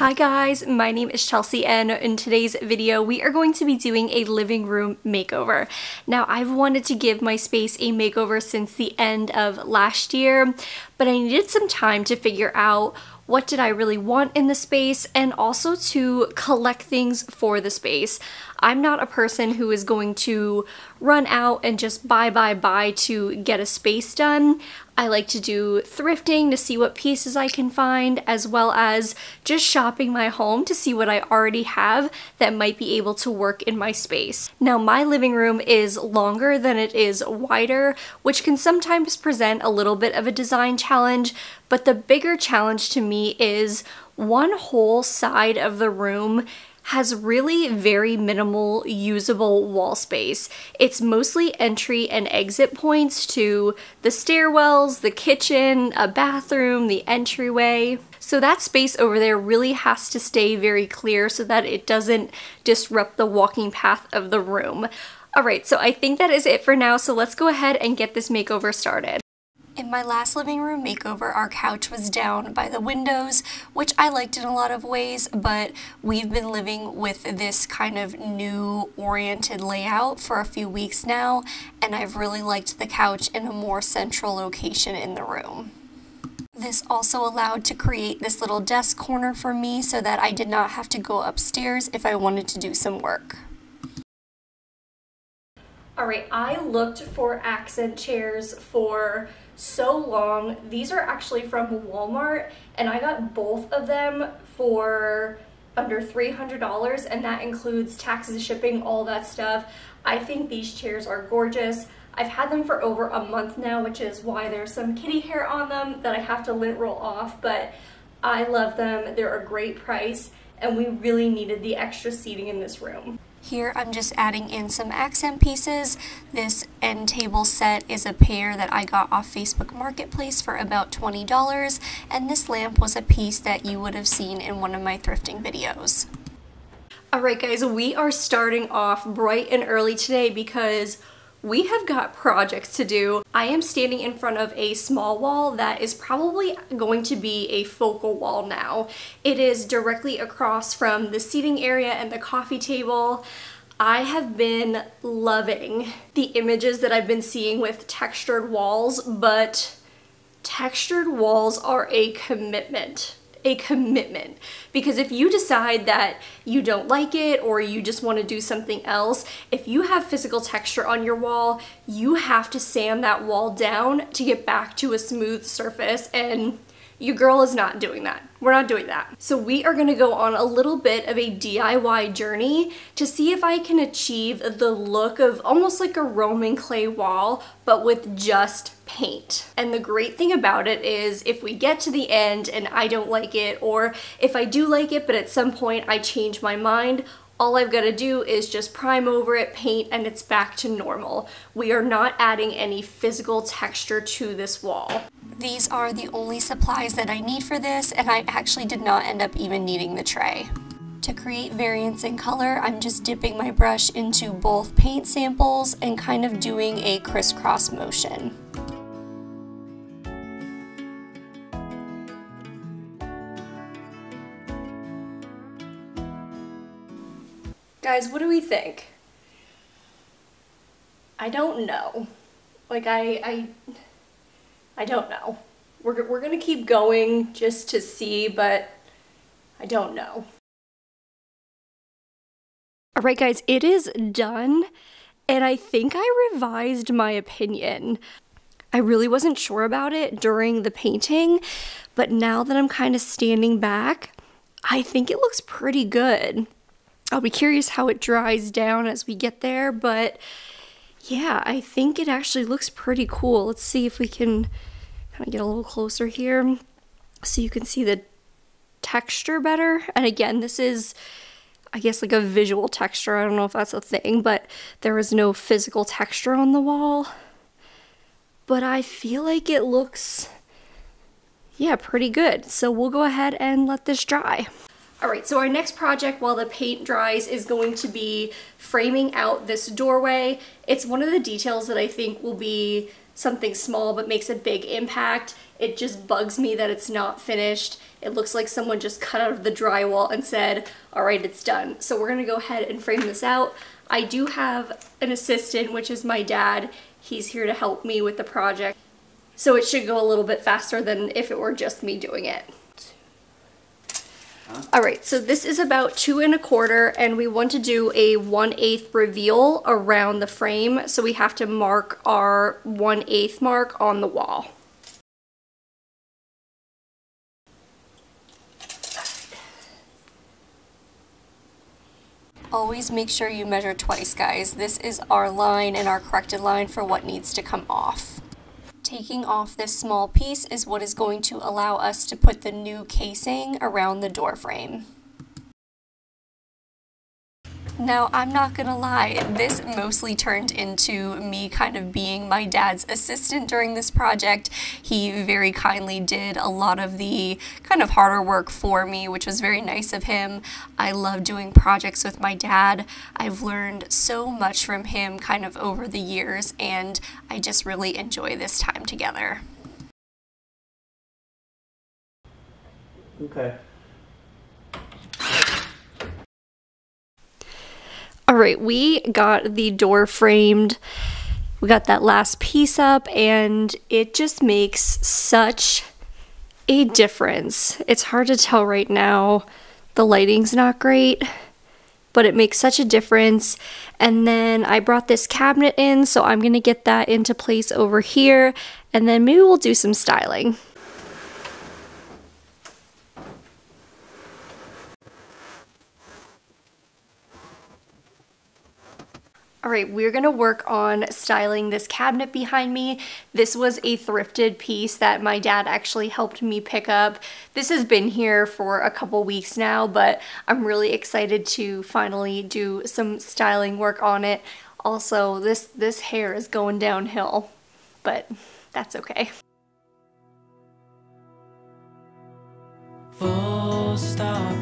Hi guys, my name is Chelsea and in today's video we are going to be doing a living room makeover. Now I've wanted to give my space a makeover since the end of last year, but I needed some time to figure out what did I really want in the space and also to collect things for the space. I'm not a person who is going to run out and just buy to get a space done. I like to do thrifting to see what pieces I can find, as well as just shopping my home to see what I already have that might be able to work in my space. Now my living room is longer than it is wider, which can sometimes present a little bit of a design challenge, but the bigger challenge to me is one whole side of the room has really very minimal usable wall space. It's mostly entry and exit points to the stairwells, the kitchen, a bathroom, the entryway. So that space over there really has to stay very clear so that it doesn't disrupt the walking path of the room. All right, so I think that is it for now, so let's go ahead and get this makeover started. In my last living room makeover, our couch was down by the windows, which I liked in a lot of ways, but we've been living with this kind of new oriented layout for a few weeks now, and I've really liked the couch in a more central location in the room. This also allowed to create this little desk corner for me so that I did not have to go upstairs if I wanted to do some work. All right, I looked for accent chairs for so long. These are actually from Walmart, and I got both of them for under $300, and that includes taxes, shipping, all that stuff. I think these chairs are gorgeous. I've had them for over a month now, which is why there's some kitty hair on them that I have to lint roll off, but I love them. They're a great price, and we really needed the extra seating in this room. Here I'm just adding in some accent pieces. This end table set is a pair that I got off Facebook Marketplace for about $20, and this lamp was a piece that you would have seen in one of my thrifting videos. Alright guys, we are starting off bright and early today because we have got projects to do. I am standing in front of a small wall that is probably going to be a focal wall now. It is directly across from the seating area and the coffee table. I have been loving the images that I've been seeing with textured walls, but textured walls are a commitment. A commitment, because if you decide that you don't like it or you just want to do something else, if you have physical texture on your wall, you have to sand that wall down to get back to a smooth surface, and your girl is not doing that. We're not doing that. So we are going to go on a little bit of a DIY journey to see if I can achieve the look of almost like a Roman clay wall, but with just paint. And the great thing about it is if we get to the end and I don't like it, or if I do like it but at some point I change my mind, all I've got to do is just prime over it, paint, and it's back to normal. We are not adding any physical texture to this wall. These are the only supplies that I need for this, and I actually did not end up even needing the tray. To create variance in color, I'm just dipping my brush into both paint samples and kind of doing a crisscross motion. Guys, what do we think? I don't know. Like, I don't know. We're gonna keep going just to see, but I don't know. All right, guys, it is done, and I think I revised my opinion. I really wasn't sure about it during the painting, but now that I'm kind of standing back, I think it looks pretty good. I'll be curious how it dries down as we get there, but yeah, I think it actually looks pretty cool. Let's see if we can kind of get a little closer here so you can see the texture better. And again, this is, I guess, like a visual texture. I don't know if that's a thing, but there is no physical texture on the wall. But I feel like it looks, yeah, pretty good. So we'll go ahead and let this dry. Alright, so our next project while the paint dries is going to be framing out this doorway. It's one of the details that I think will be something small but makes a big impact. It just bugs me that it's not finished. It looks like someone just cut out of the drywall and said, all right, it's done. So we're gonna go ahead and frame this out. I do have an assistant, which is my dad. He's here to help me with the project. So it should go a little bit faster than if it were just me doing it. All right, so this is about 2 1/4 and we want to do a 1/8 reveal around the frame. So we have to mark our 1/8 mark on the wall. Always make sure you measure twice, guys. This is our line and our corrected line for what needs to come off. Taking off this small piece is what is going to allow us to put the new casing around the door frame. Now, I'm not gonna lie, this mostly turned into me kind of being my dad's assistant during this project. He very kindly did a lot of the kind of harder work for me, which was very nice of him. I love doing projects with my dad. I've learned so much from him kind of over the years, and I just really enjoy this time together. Okay. All right, we got the door framed. We got that last piece up and it just makes such a difference. It's hard to tell right now. The lighting's not great, but it makes such a difference. And then I brought this cabinet in, so I'm gonna get that into place over here and then maybe we'll do some styling. All right, we're gonna work on styling this cabinet behind me. This was a thrifted piece that my dad actually helped me pick up. This has been here for a couple weeks now, but I'm really excited to finally do some styling work on it. Also, this hair is going downhill, but that's okay. Full stop.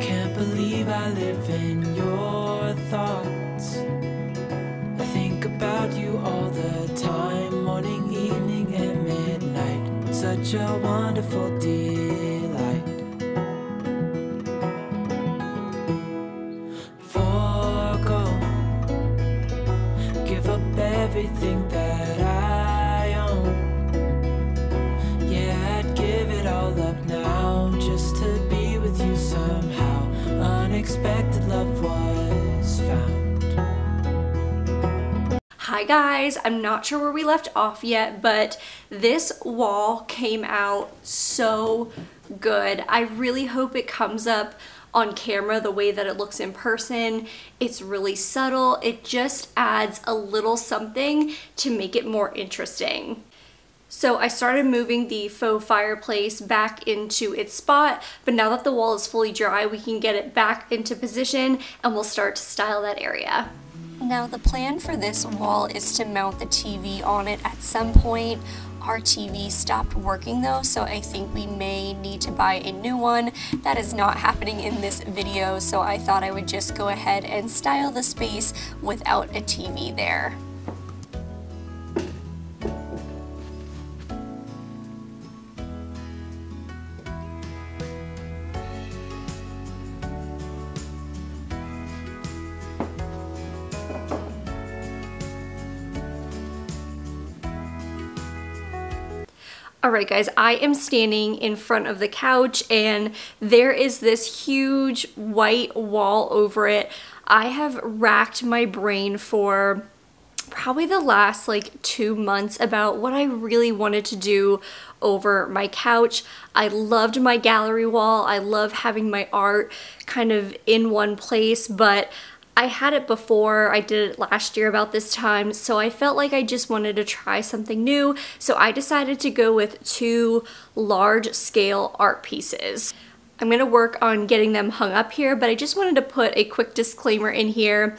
Can't believe I live in your thoughts. I think about you all the time, morning, evening, and midnight. Such a wonderful delight. Forgo, give up everything that I own. Yeah, I'd give it all up now just to be with you somehow. Unexpected love was found. Hi guys, I'm not sure where we left off yet, but this wall came out so good. I really hope it comes up on camera the way that it looks in person. It's really subtle. It just adds a little something to make it more interesting. So I started moving the faux fireplace back into its spot, but now that the wall is fully dry, we can get it back into position and we'll start to style that area. Now the plan for this wall is to mount the TV on it at some point. Our TV stopped working though, so I think we may need to buy a new one. That is not happening in this video, so I thought I would just go ahead and style the space without a TV there. All right guys, I am standing in front of the couch and there is this huge white wall over it. I have racked my brain for probably the last like 2 months about what I really wanted to do over my couch. I loved my gallery wall. I love having my art kind of in one place, but I had it before, I did it last year about this time, so I felt like I just wanted to try something new, so I decided to go with 2 large-scale art pieces. I'm gonna work on getting them hung up here, but I just wanted to put a quick disclaimer in here.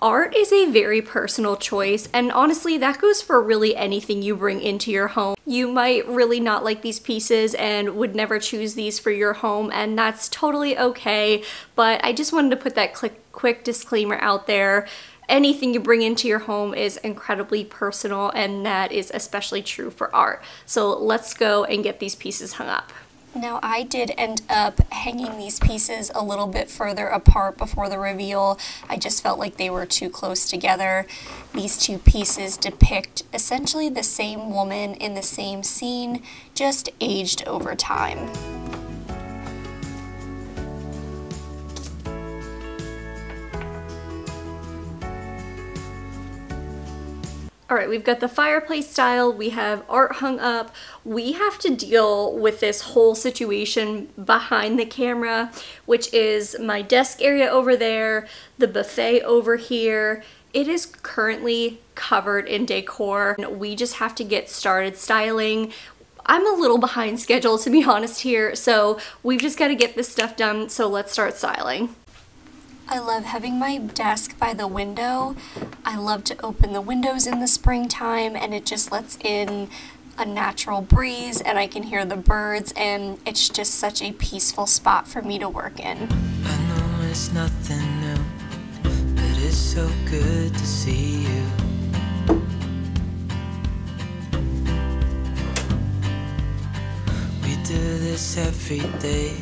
Art is a very personal choice, and honestly, that goes for really anything you bring into your home. You might really not like these pieces and would never choose these for your home, and that's totally okay, but I just wanted to put that quick disclaimer out there. anything you bring into your home is incredibly personal, and that is especially true for art. So let's go and get these pieces hung up. Now, I did end up hanging these pieces a little bit further apart before the reveal. I just felt like they were too close together. These two pieces depict essentially the same woman in the same scene, just aged over time. All right, we've got the fireplace style, we have art hung up, we have to deal with this whole situation behind the camera, which is my desk area over there, the buffet over here. It is currently covered in decor, and we just have to get started styling. I'm a little behind schedule, to be honest here, so we've just got to get this stuff done, so let's start styling. I love having my desk by the window. I love to open the windows in the springtime, and it just lets in a natural breeze, and I can hear the birds, and it's just such a peaceful spot for me to work in. I know it's nothing new, but it's so good to see you. We do this every day,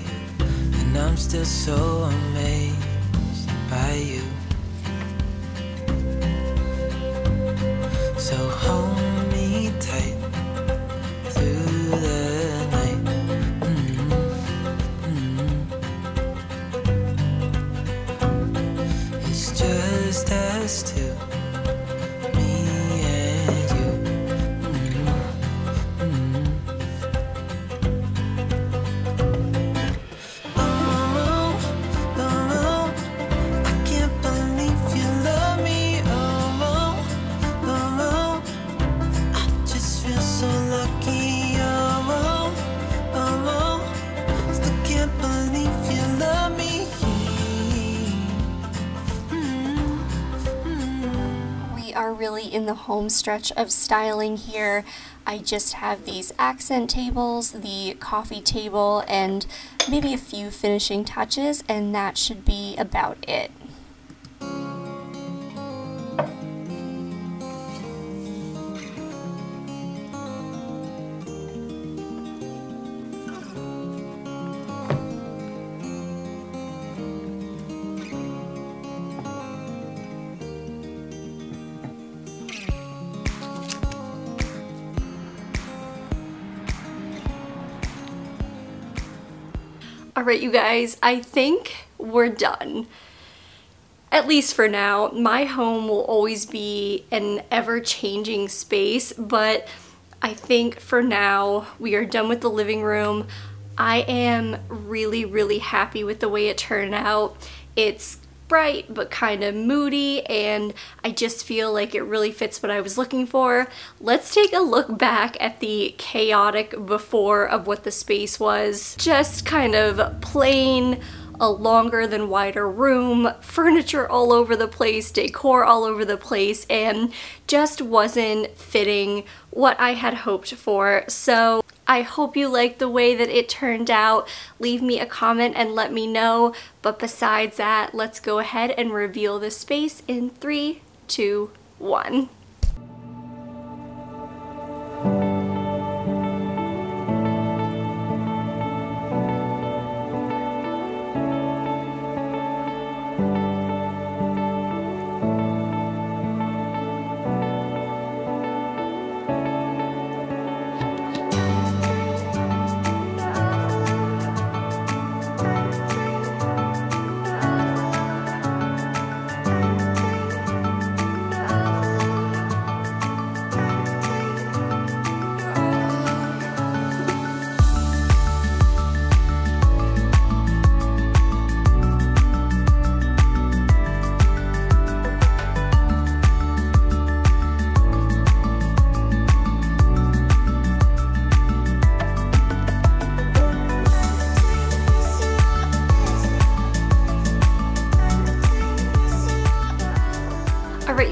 and I'm still so amazed by you. So hold me tight through the night. It's just us two, me and you. Really in the home stretch of styling here. I just have these accent tables, the coffee table, and maybe a few finishing touches, and that should be about it. All right, you guys, I think we're done. At least for now. My home will always be an ever-changing space, but I think for now we are done with the living room. I am really, really happy with the way it turned out. It's bright but kind of moody, and I just feel like it really fits what I was looking for. Let's take a look back at the chaotic before of what the space was. Just kind of plain, a longer than wider room, furniture all over the place, decor all over the place, and just wasn't fitting what I had hoped for. So I hope you liked the way that it turned out. Leave me a comment and let me know. But besides that, let's go ahead and reveal the space in 3, 2, 1.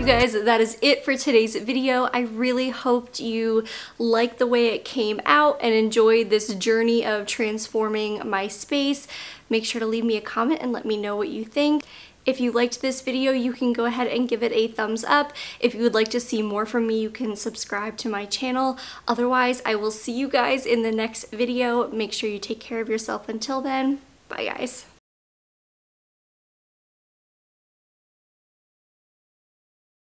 Guys, that is it for today's video. I really hoped you liked the way it came out and enjoyed this journey of transforming my space. Make sure to leave me a comment and let me know what you think. If you liked this video, you can go ahead and give it a thumbs up. If you would like to see more from me, you can subscribe to my channel. Otherwise, I will see you guys in the next video. Make sure you take care of yourself until then. Bye guys.